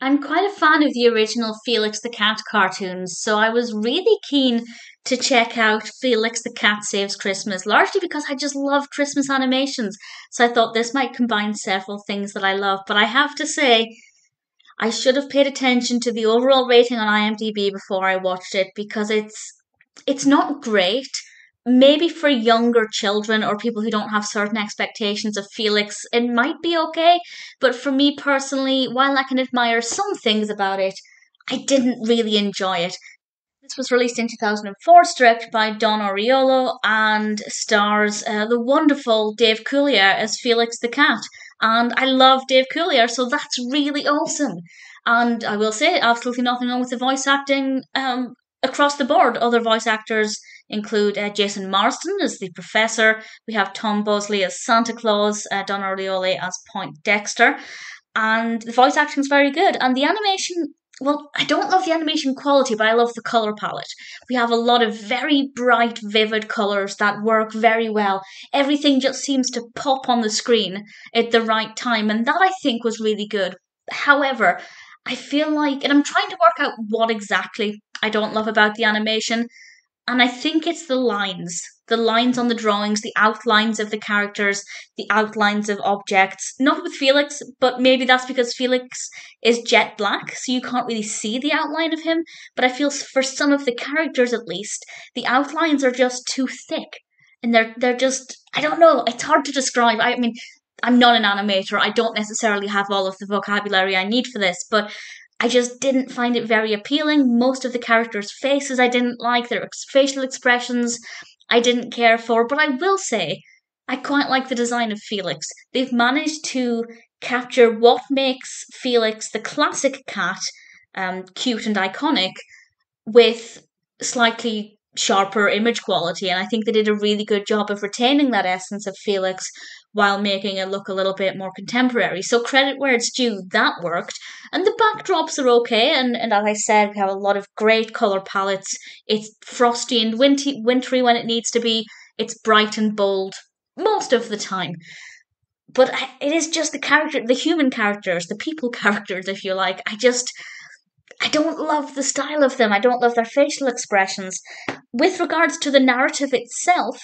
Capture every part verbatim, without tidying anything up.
I'm quite a fan of the original Felix the Cat cartoons, so I was really keen to check out Felix the Cat Saves Christmas, largely because I just love Christmas animations. So I thought this might combine several things that I love, but I have to say, I should have paid attention to the overall rating on IMDb before I watched it, because it's it's not great. Maybe for younger children or people who don't have certain expectations of Felix, it might be okay. But for me personally, while I can admire some things about it, I didn't really enjoy it. This was released in two thousand four, directed by Don Oriolo, and stars uh, the wonderful Dave Coulier as Felix the Cat. And I love Dave Coulier, so that's really awesome. And I will say, absolutely nothing wrong with the voice acting um, across the board. Other voice actors include uh, Jason Marsden as the Professor. We have Tom Bosley as Santa Claus, uh, Don Oriolo as Poindexter, and the voice acting is very good. And the animation, well, I don't love the animation quality, but I love the colour palette. We have a lot of very bright, vivid colours that work very well. Everything just seems to pop on the screen at the right time, and that I think was really good. However, I feel like, and I'm trying to work out what exactly I don't love about the animation, and I think it's the lines. The lines on the drawings, the outlines of the characters, the outlines of objects. Not with Felix, but maybe that's because Felix is jet black, so you can't really see the outline of him. But I feel for some of the characters, at least, the outlines are just too thick. And they're, they're just, I don't know, it's hard to describe. I mean, I'm not an animator. I don't necessarily have all of the vocabulary I need for this, but I just didn't find it very appealing. Most of the characters' faces I didn't like, their facial expressions I didn't care for, but I will say I quite like the design of Felix. They've managed to capture what makes Felix the classic cat um, cute and iconic with slightly sharper image quality, and I think they did a really good job of retaining that essence of Felix while making it look a little bit more contemporary. So credit where it's due, that worked. And the backdrops are okay, and, and as I said, we have a lot of great colour palettes. It's frosty and winty, wintry when it needs to be. It's bright and bold most of the time. But I, it is just the character, the human characters, the people characters, if you like. I just, I don't love the style of them. I don't love their facial expressions. With regards to the narrative itself,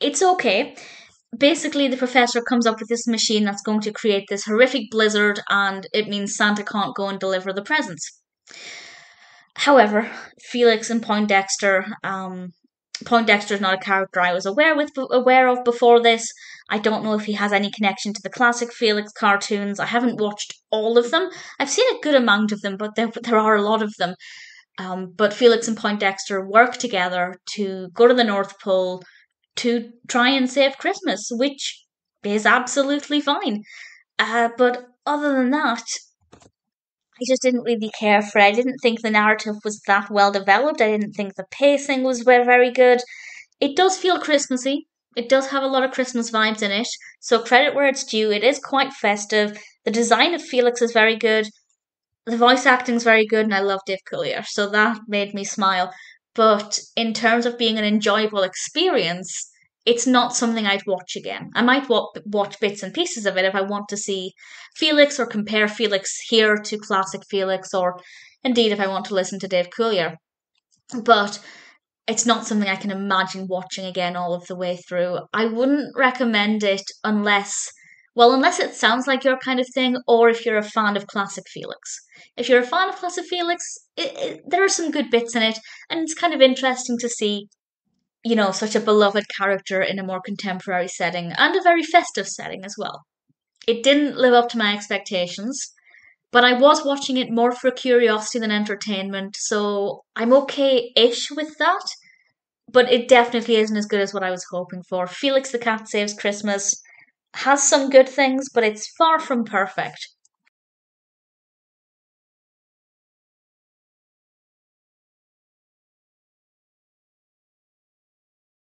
it's okay. Basically, the Professor comes up with this machine that's going to create this horrific blizzard, and it means Santa can't go and deliver the presents. However, Felix and Poindexter, um, Poindexter is not a character I was aware with aware of before this. I don't know if he has any connection to the classic Felix cartoons. I haven't watched all of them. I've seen a good amount of them, but there, there are a lot of them. Um, but Felix and Poindexter work together to go to the North Pole to try and save Christmas, which is absolutely fine. Uh, but other than that, I just didn't really care for it. I didn't think the narrative was that well developed. I didn't think the pacing was very good. It does feel Christmassy. It does have a lot of Christmas vibes in it. So credit where it's due. It is quite festive. The design of Felix is very good. The voice acting is very good, and I love Dave Coulier. So that made me smile. But in terms of being an enjoyable experience, it's not something I'd watch again. I might w- watch bits and pieces of it if I want to see Felix or compare Felix here to classic Felix, or indeed if I want to listen to Dave Coulier. But it's not something I can imagine watching again all of the way through. I wouldn't recommend it unless, well, unless it sounds like your kind of thing, or if you're a fan of classic Felix. If you're a fan of classic Felix, it, it, there are some good bits in it, and it's kind of interesting to see, you know, such a beloved character in a more contemporary setting, and a very festive setting as well. It didn't live up to my expectations, but I was watching it more for curiosity than entertainment, so I'm okay-ish with that, but it definitely isn't as good as what I was hoping for. Felix the Cat Saves Christmas has some good things, but it's far from perfect.